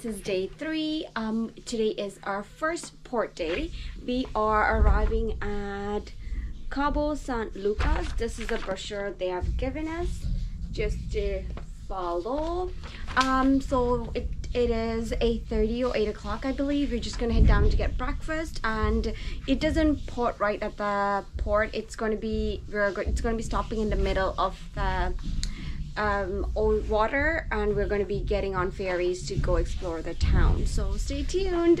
This is day 3. Today is our first port day. We are arriving at Cabo San Lucas. This is the brochure they have given us just to follow. So it is 8:30 or 8 o'clock, I believe. We're just going to head down to get breakfast, and it doesn't port right at the port. It's going to be stopping in the middle of the old water, and we're going to be getting on ferries to go explore the town. So stay tuned.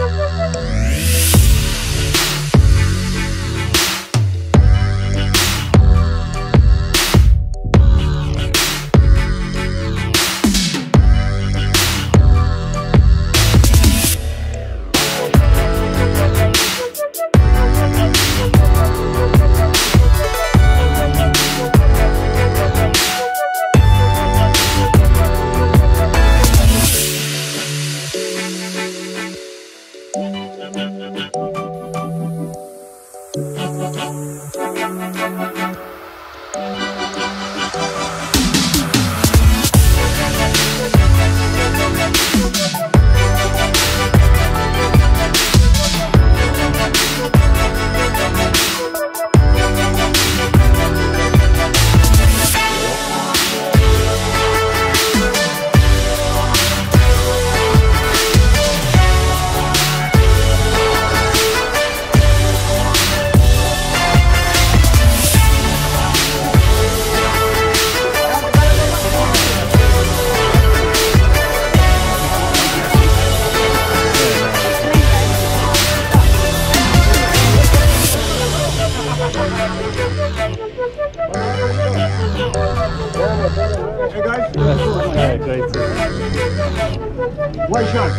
White shark.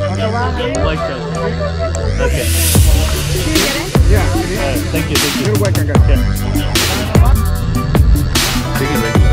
White shark. Okay. Can you get it? Yeah. Thank you. Thank you. You're welcome, guys. Yeah. Take it.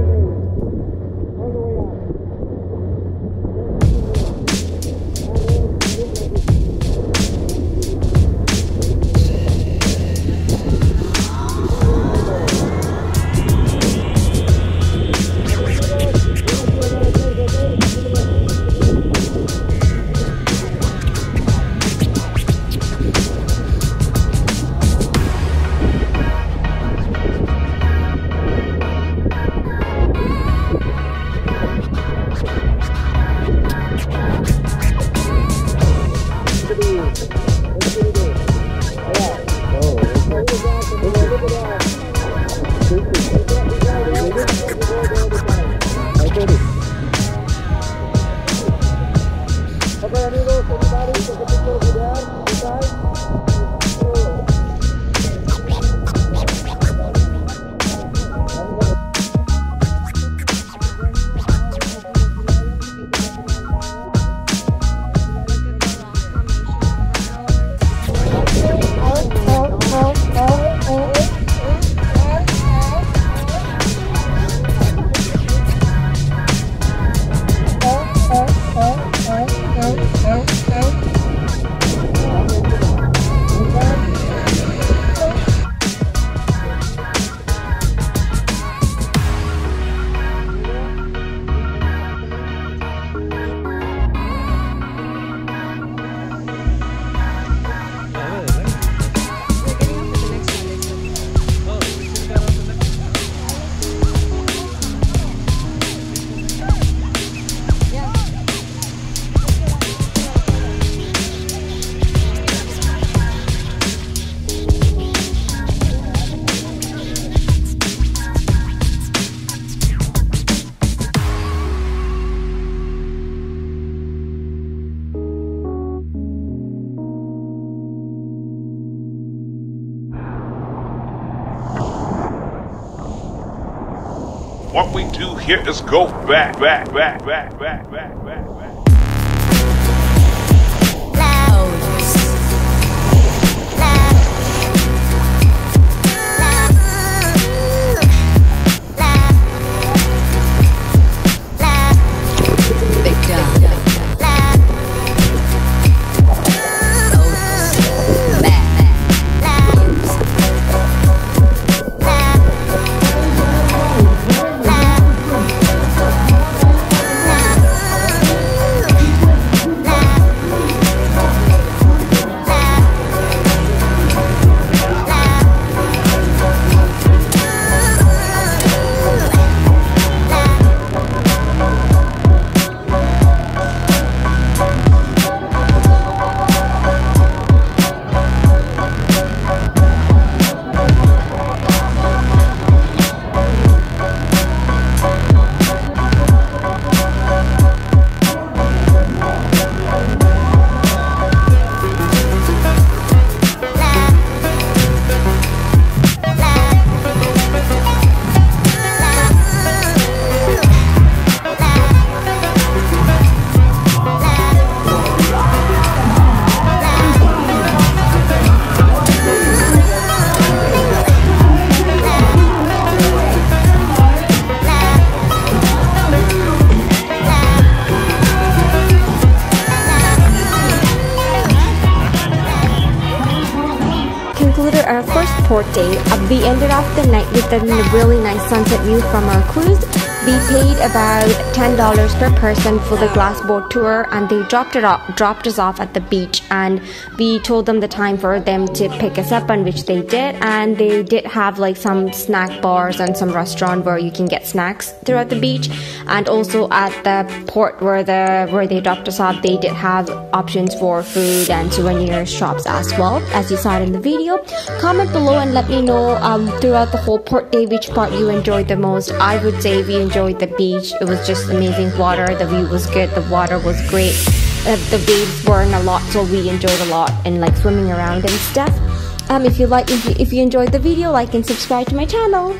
What we do here is go back. Our first port day. We ended off the night with a really nice sunset view from our cruise. We paid about $10 per person for the glass boat tour, and they dropped us off at the beach, and we told them the time for them to pick us up, and which they did. And they did have like some snack bars and some restaurant where you can get snacks throughout the beach. And also at the port where they dropped us off, they did have options for food and souvenir shops as well, as you saw it in the video. Comment below and let me know throughout the whole port day which part you enjoyed the most. I would say we enjoyed the beach. It was just amazing water. The view was good. The water was great. the waves weren't a lot, so we enjoyed a lot and like swimming around and stuff. If you enjoyed the video, like and subscribe to my channel.